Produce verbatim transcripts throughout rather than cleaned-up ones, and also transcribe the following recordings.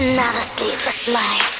Another sleepless night.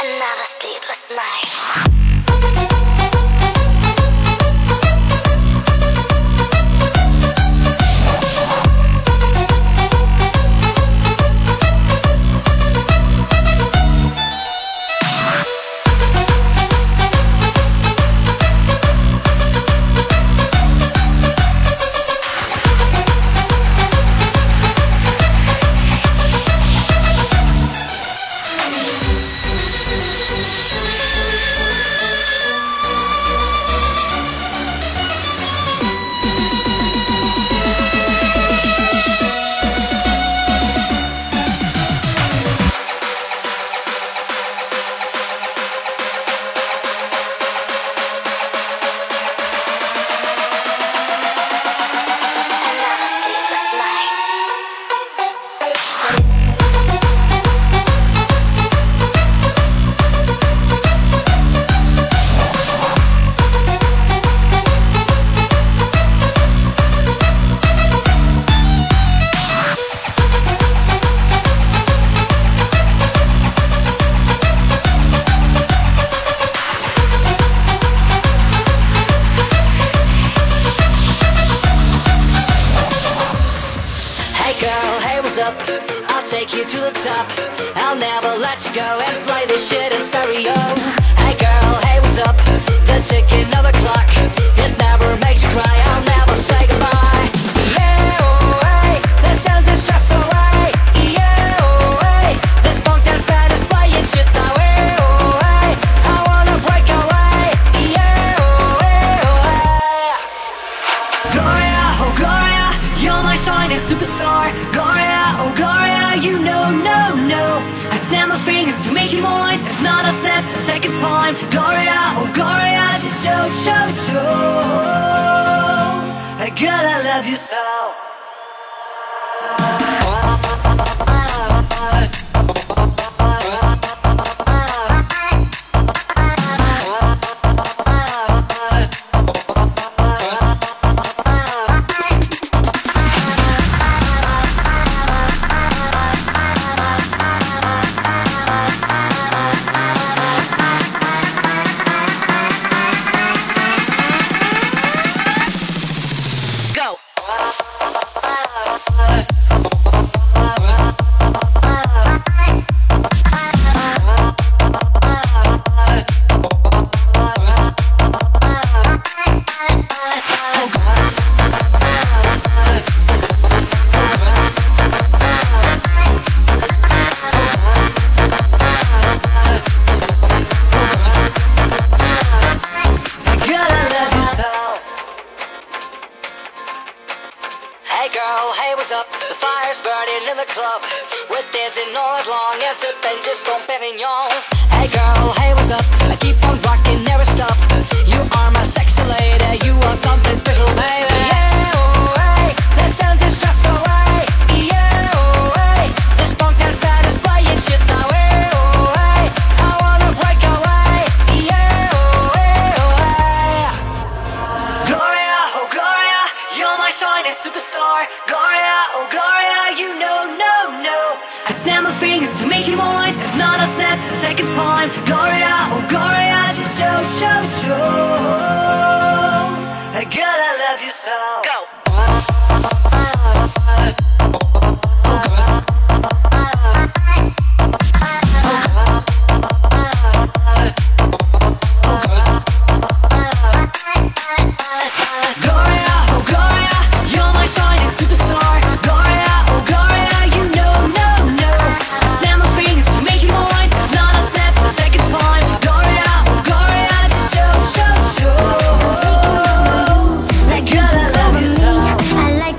Another sleepless night. Up. I'll take you to the top. I'll never let you go, and play this shit in stereo. Hey girl, hey, what's up? The ticking of the clock, it never makes you cry. I'll never say goodbye. Yeah, oh, hey, let's send this stress away. Yeah, oh, hey, this punk dance band is playing shit now. Yeah, oh, hey, I wanna break away. Yeah, oh, hey, oh, hey. Gloria, oh Gloria, you're my shining superstar. Gloria, oh Gloria, you know, no, no, I snap my fingers to make you mine. It's not a snap, a second time. Gloria, oh Gloria, just show, show, show. Hey girl, I love you so. The fire's burning in the club. We're dancing all night long, and sipping just Dom Pérignon. Hey girl, hey, what's up? I keep on rocking, never stop. You are my sexy lady. You are something special, baby. Yeah, oh, hey, let's send this stress away. Yeah, oh, hey, this punk dance band is playing shit now. Yeah, oh, hey, I wanna break away. Yeah, oh, hey, oh, hey. Gloria, oh Gloria, you're my shining superstar. Gloria, oh Gloria, you know, no, no, I snap my fingers to make you mine. It's not a snap, a second time. Gloria, oh Gloria, just show, show, show. Hey girl, I love you so. Go. I like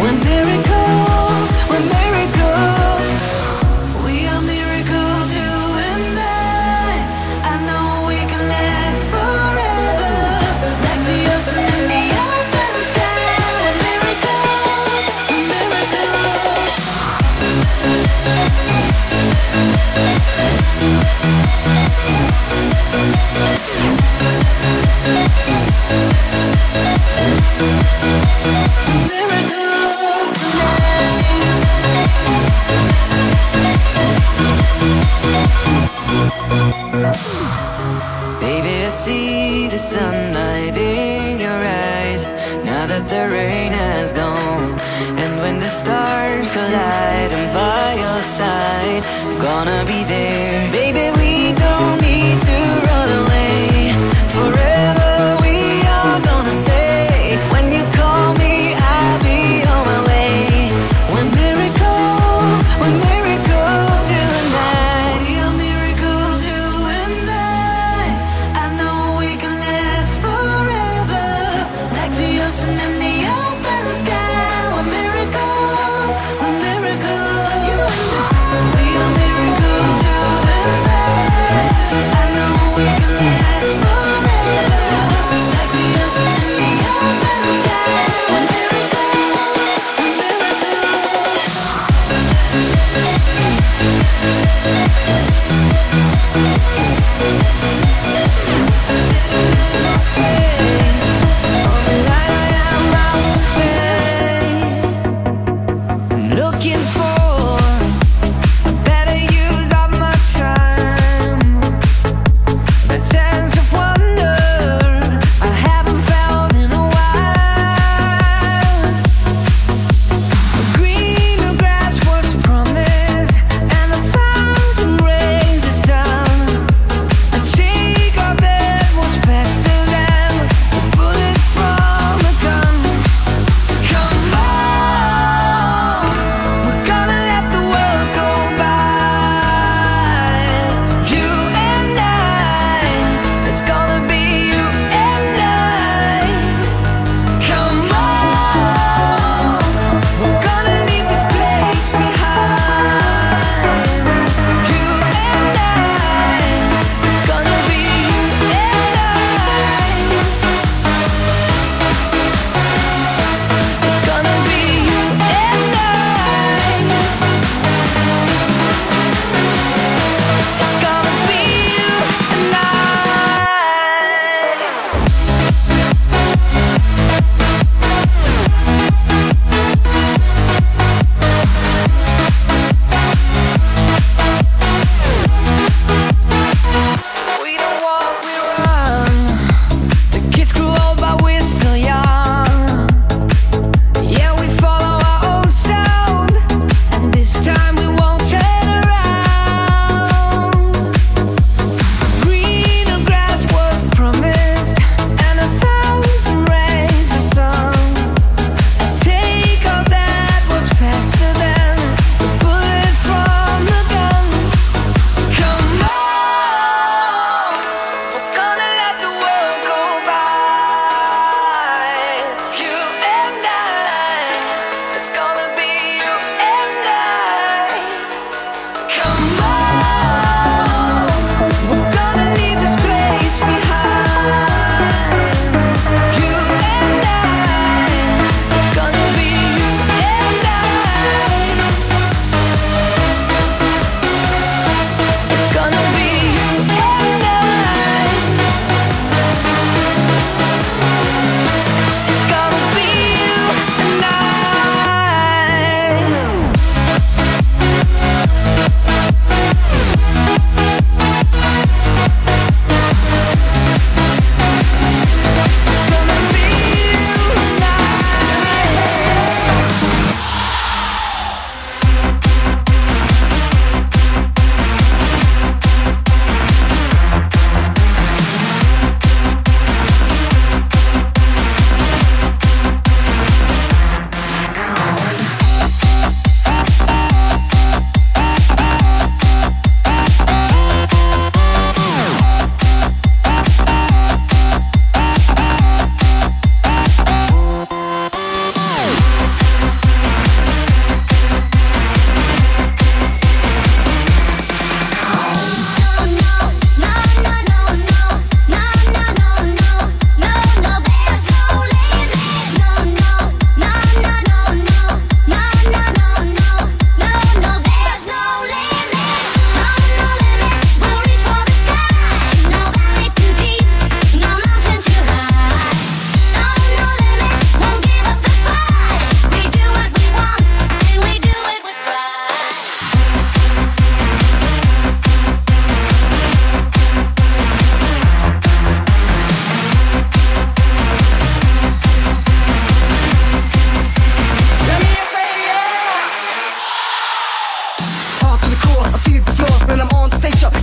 We're miracles, we're miracles, you and I.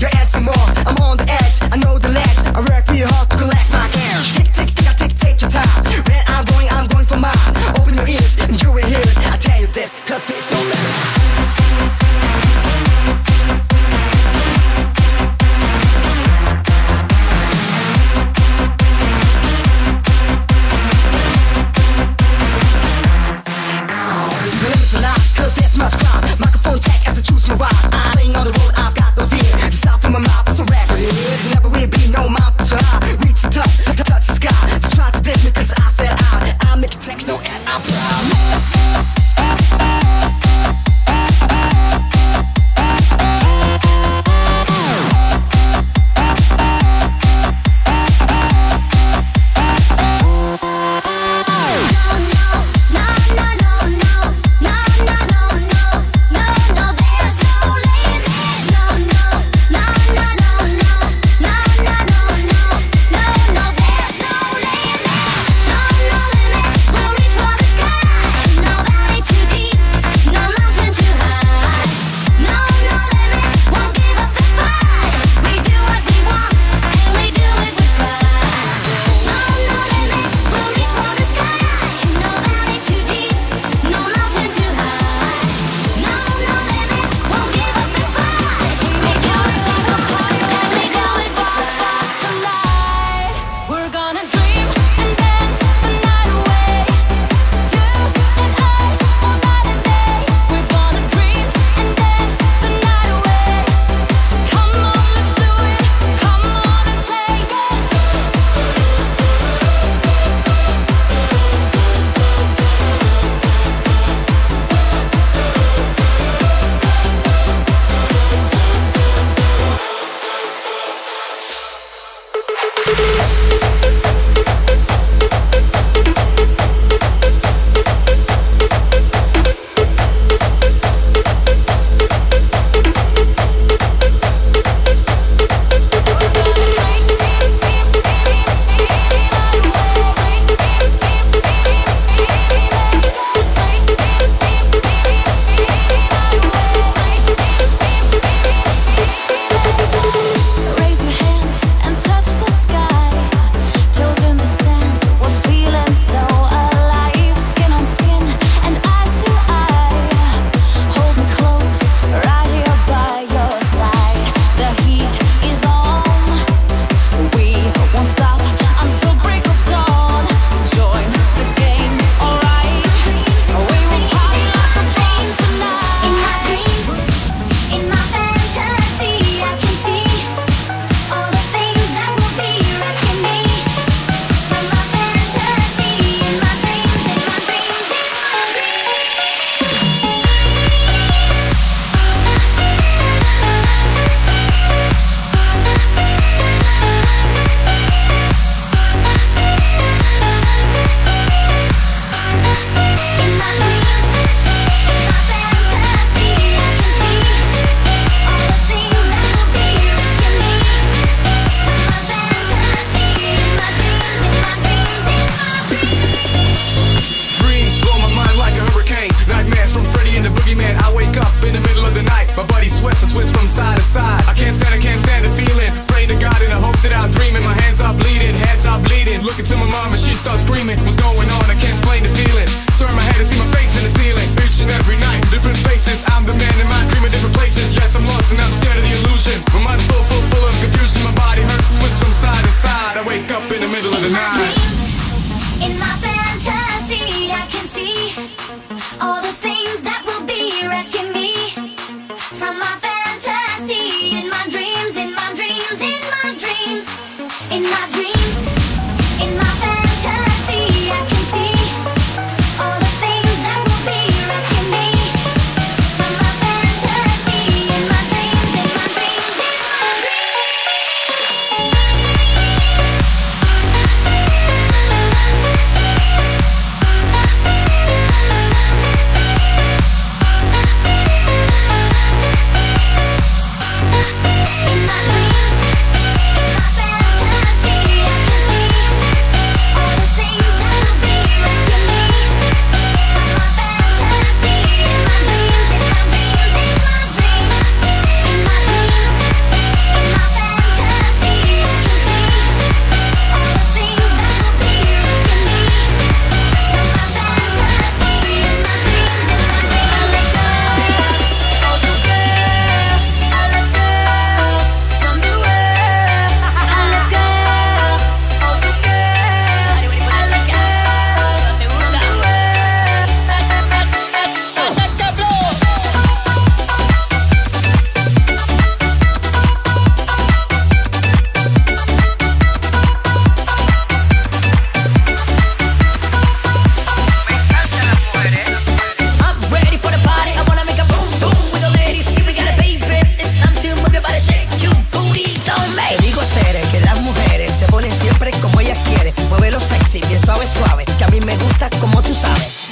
your ads some more. I'm on the edge, I know the ledge. I work real hard to collect my cash. Tick, tick, tick, tick, take your time. When I'm going, I'm going for mine. Open your ears and you will hear it. I tell you this, cause there's no limit.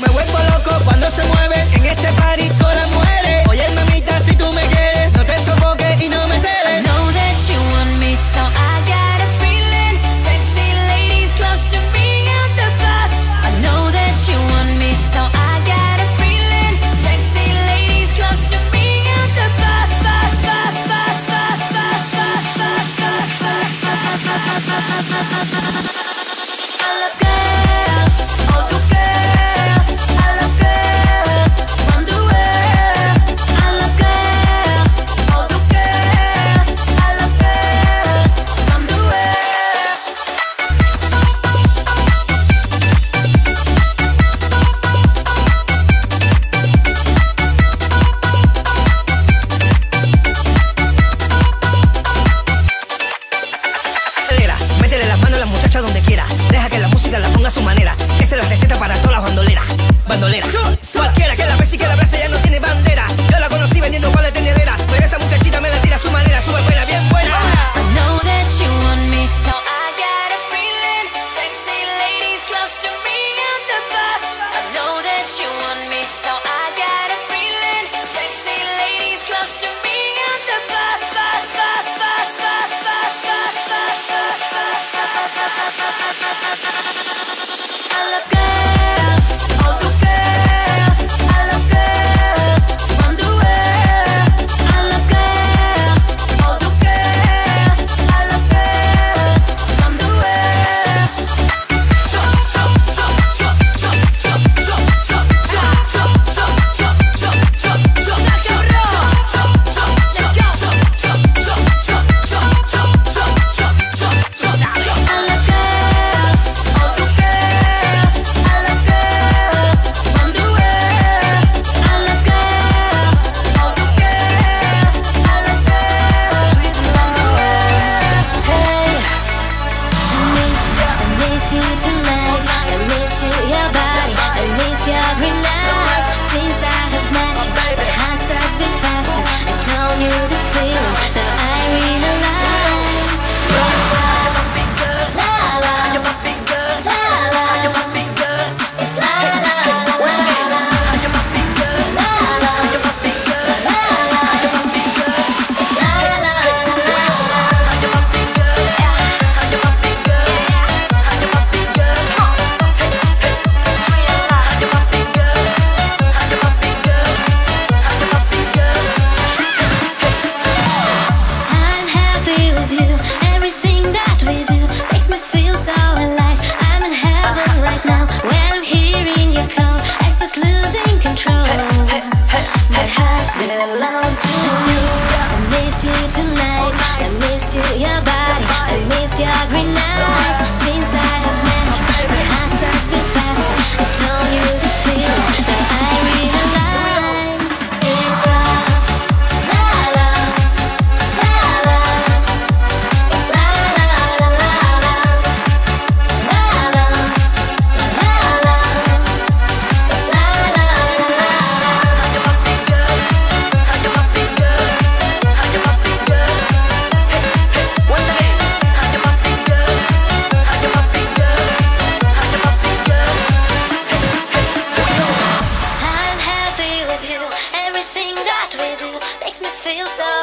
Me vuelvo loco cuando se mueve. En este party todas mujeres. Oye, mamita, si tú me quieres, no te sofoques y no me celes. I know that you want me, now I got a feeling. Sexy ladies close to me at the bus. I know that you want me, now I got a feeling. Sexy ladies close to me at the bus. Bus, bus, bus, bus, bus, bus, bus, bus, bus, bus, bus, bus, bus. Donde quiera, deja que la música la ponga a su manera. Esa es la receta para todas las bandoleras. Bandoleras, cualquiera que la besa y que la abraza ya no tiene bandera. Yo la conocí vendiendo para la tenedera, pero esa muchachita me la tira a su manera. Sube buena, bien buena. I know that you want me, now I got a feeling. Sexy ladies close to me at the bus. I know that you want me, now I got a feeling. Sexy ladies close to me at the bus. Bus, bus, bus, bus, bus, bus, bus, bus, bus, bus. I love girls, all the girls. I love girls from the world. I love girls, all the girls. I love girls from the world. Chop, chop, chop, chop, chop, chop, chop, chop, chop, chop, chop, chop, chop, chop. Let's go, chop, chop, chop, chop, chop, chop, chop, chop, chop, chop, chop. Feel so